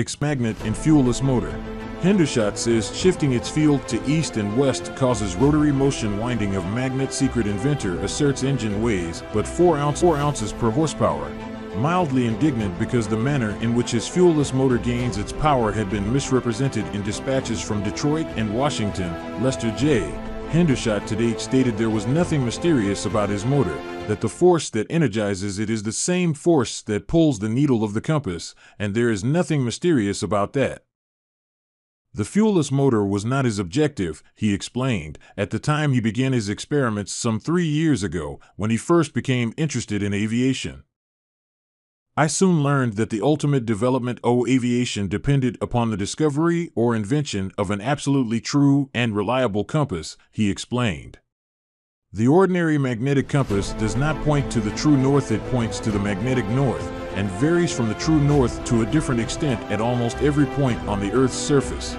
ex-magnet and fuelless motor. Hendershot says shifting its field to east and west causes rotary motion winding of magnet. Secret inventor asserts engine weighs but 4 ounces per horsepower. Mildly indignant because the manner in which his fuelless motor gains its power had been misrepresented in dispatches from Detroit and Washington, Lester J. Hendershot today stated there was nothing mysterious about his motor, that the force that energizes it is the same force that pulls the needle of the compass, and there is nothing mysterious about that. The fuelless motor was not his objective, he explained, at the time he began his experiments some 3 years ago, when he first became interested in aviation. I soon learned that the ultimate development of aviation depended upon the discovery or invention of an absolutely true and reliable compass, he explained. The ordinary magnetic compass does not point to the true north, it points to the magnetic north, and varies from the true north to a different extent at almost every point on the Earth's surface.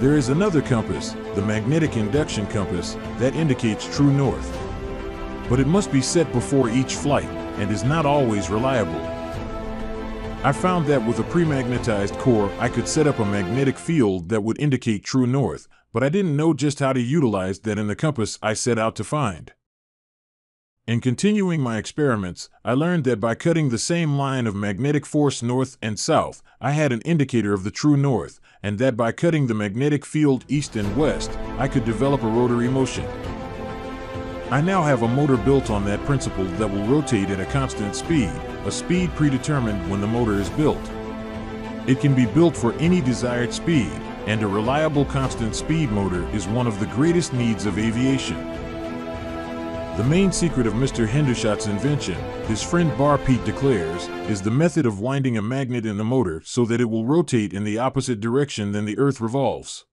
There is another compass, the magnetic induction compass, that indicates true north. But it must be set before each flight, and is not always reliable. I found that with a pre-magnetized core, I could set up a magnetic field that would indicate true north, but I didn't know just how to utilize that in the compass I set out to find. In continuing my experiments, I learned that by cutting the same line of magnetic force north and south, I had an indicator of the true north, and that by cutting the magnetic field east and west, I could develop a rotary motion. I now have a motor built on that principle that will rotate at a constant speed, a speed predetermined when the motor is built. It can be built for any desired speed, and a reliable constant speed motor is one of the greatest needs of aviation. The main secret of Mr. Hendershot's invention, his friend Bar-Pete declares, is the method of winding a magnet in the motor so that it will rotate in the opposite direction than the Earth revolves.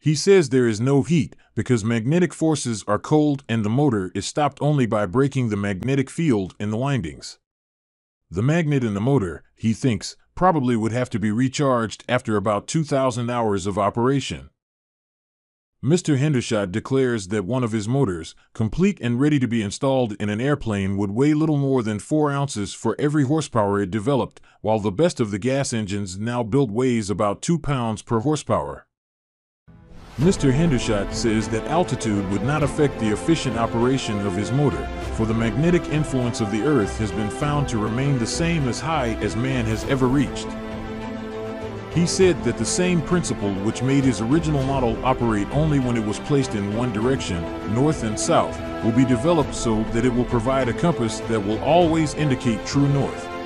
He says there is no heat, because magnetic forces are cold and the motor is stopped only by breaking the magnetic field in the windings. The magnet in the motor, he thinks, probably would have to be recharged after about 2,000 hours of operation. Mr. Hendershot declares that one of his motors, complete and ready to be installed in an airplane, would weigh little more than 4 ounces for every horsepower it developed, while the best of the gas engines now built weighs about 2 pounds per horsepower. Mr. Hendershot says that altitude would not affect the efficient operation of his motor, for the magnetic influence of the Earth has been found to remain the same as high as man has ever reached. He said that the same principle which made his original model operate only when it was placed in one direction, north and south, will be developed so that it will provide a compass that will always indicate true north.